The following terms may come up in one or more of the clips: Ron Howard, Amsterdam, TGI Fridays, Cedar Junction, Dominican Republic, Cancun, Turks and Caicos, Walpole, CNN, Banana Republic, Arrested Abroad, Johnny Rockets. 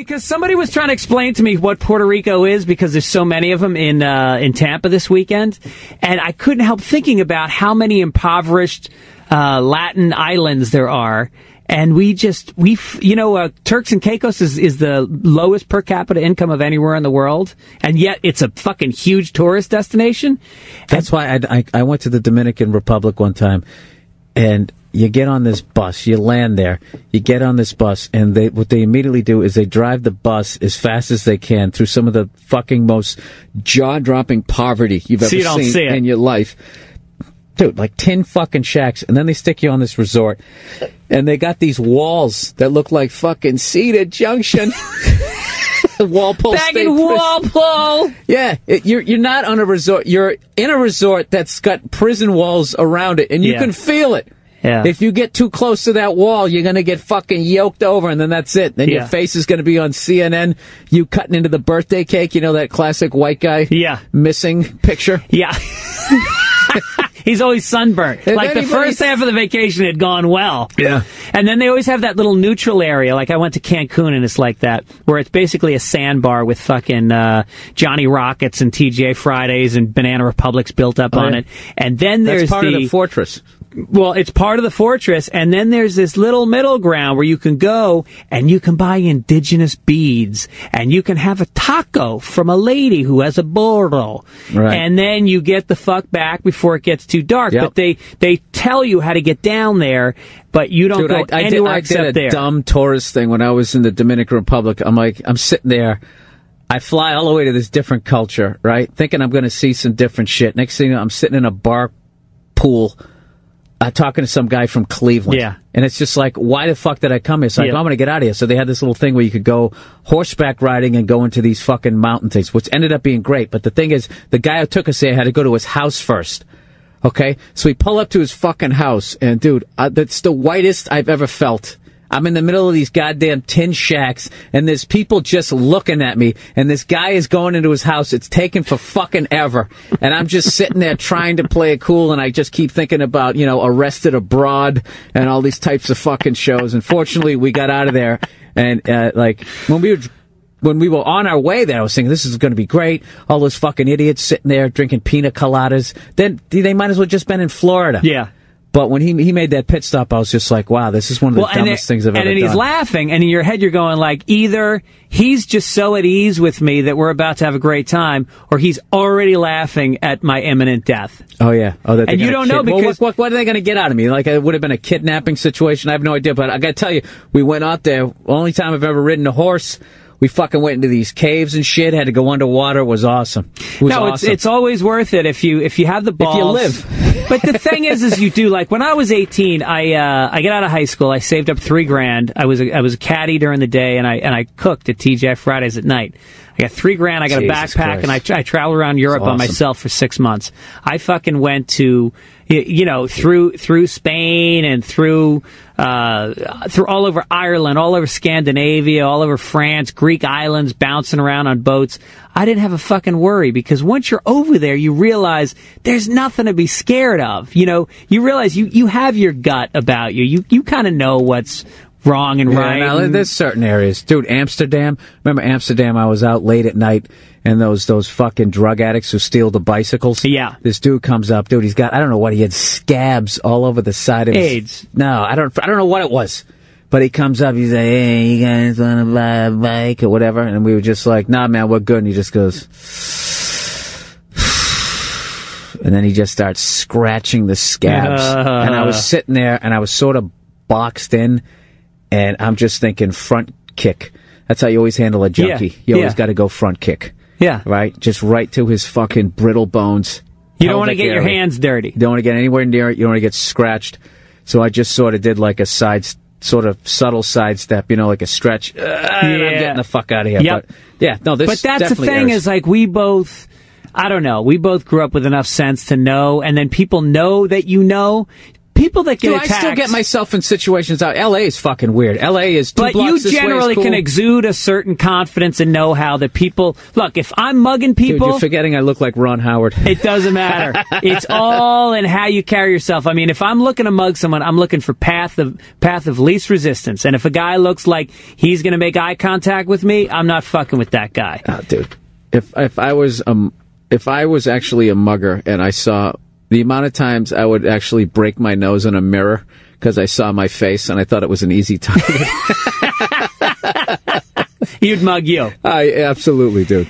Because somebody was trying to explain to me what Puerto Rico is, because there's so many of them in Tampa this weekend, and I couldn't help thinking about how many impoverished Latin islands there are, and Turks and Caicos is the lowest per capita income of anywhere in the world, and yet it's a fucking huge tourist destination. That's why I went to the Dominican Republic one time, and you get on this bus, you land there, you get on this bus, and what they immediately do is they drive the bus as fast as they can through some of the fucking most jaw-dropping poverty you've ever seen in your life. Dude, like 10 fucking shacks, and then they stick you on this resort, and they got these walls that look like fucking Cedar Junction. Walpole. Back in Walpole! Yeah, you're not on a resort, you're in a resort that's got prison walls around it, and you can feel it. Yeah. If you get too close to that wall, you're going to get fucking yoked over, and then that's it. Then your face is going to be on CNN, you cutting into the birthday cake, you know, that classic white guy missing picture? Yeah. He's always sunburned. Like, the first half of the vacation had gone well. Yeah. And then they always have that little neutral area. Like, I went to Cancun, and it's like that, where it's basically a sandbar with fucking Johnny Rockets and TGA Fridays and Banana Republics built up on it. And then there's part of the fortress. Well, it's part of the fortress, and then there's this little middle ground where you can go and you can buy indigenous beads, and you can have a taco from a lady who has a burro. Right. And then you get the fuck back before it gets too dark. Yep. But they tell you how to get down there, but you don't go anywhere except there. I did a dumb tourist thing when I was in the Dominican Republic. I'm like, I'm sitting there. I fly all the way to this different culture, right, thinking I'm going to see some different shit. Next thing, I'm sitting in a bar pool talking to some guy from Cleveland. Yeah. And it's just like, why the fuck did I come here? So I'm going to get out of here. So they had this little thing where you could go horseback riding and go into these fucking mountain things, which ended up being great. But the thing is, the guy who took us there had to go to his house first. Okay? So we pull up to his fucking house, and dude, that's the whitest I've ever felt. I'm in the middle of these goddamn tin shacks, and there's people just looking at me, and this guy is going into his house. It's taken for fucking ever. And I'm just sitting there trying to play it cool, and I just keep thinking about, you know, Arrested Abroad and all these types of fucking shows. And fortunately, we got out of there. And, like, when we were on our way there, I was thinking, this is going to be great. All those fucking idiots sitting there drinking pina coladas. Then they might as well just been in Florida. Yeah. But when he made that pit stop, I was just like, wow, this is one of the dumbest things I've ever done. And he's laughing, and in your head you're going like, either he's just so at ease with me that we're about to have a great time, or he's already laughing at my imminent death. Oh, yeah. Oh, that. And you don't know, because... Well, what are they going to get out of me? Like, it would have been a kidnapping situation. I have no idea, but I got to tell you, we went out there. Only time I've ever ridden a horse... We fucking went into these caves and shit, had to go underwater. It was awesome. It was awesome. It's always worth it if you have the balls. If you live. But the thing is you do. Like, when I was 18, I got out of high school. I saved up $3,000. I was a caddy during the day, and I cooked at TGI Fridays at night. I got $3,000. I got Jesus a backpack, Christ. And I traveled around Europe by myself for 6 months. I fucking went to, you know, through Spain and through all over Ireland, all over Scandinavia, all over France, Greek islands, bouncing around on boats. I didn't have a fucking worry, because once you're over there, you realize there's nothing to be scared of. You know, you realize you have your gut about you. You kind of know what's wrong and right. Yeah, now, there's certain areas. Dude, Amsterdam. Remember Amsterdam, I was out late at night, and those fucking drug addicts who steal the bicycles? Yeah. This dude comes up. Dude, he's got, I don't know what, he had scabs all over the side of his... AIDS. No, I don't know what it was. But he comes up, he's like, hey, you guys want to buy a bike or whatever? And we were just like, nah, man, we're good. And he just goes... And then he just starts scratching the scabs. And I was sitting there, and I was sort of boxed in. And I'm just thinking front kick. That's how you always handle a junkie. Yeah. You always got to go front kick. Yeah. Right? Just right to his fucking brittle bones. You don't want to get your hands dirty. You don't want to get anywhere near it. You don't want to get scratched. So I just sort of did like a subtle sidestep, you know, like a stretch. And I'm getting the fuck out of here. Yep. But, yeah. No, this is definitely... But that's the thing is, like, we both... I don't know. We both grew up with enough sense to know, and then people know that you know... people that get attacked... I still get myself in situations out. L.A. is fucking weird. L.A. is two blocks this way. But you generally can exude a certain confidence and know-how that people... Look, if I'm mugging people... Dude, you're forgetting I look like Ron Howard. It doesn't matter. It's all in how you carry yourself. I mean, if I'm looking to mug someone, I'm looking for path of least resistance. And if a guy looks like he's going to make eye contact with me, I'm not fucking with that guy. Oh, dude. If I was actually a mugger and I saw... The amount of times I would actually break my nose in a mirror because I saw my face and I thought it was an easy target. You'd mug you. I absolutely do.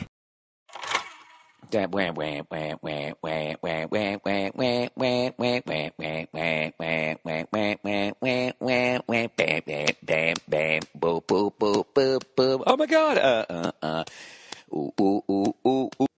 Oh, my God.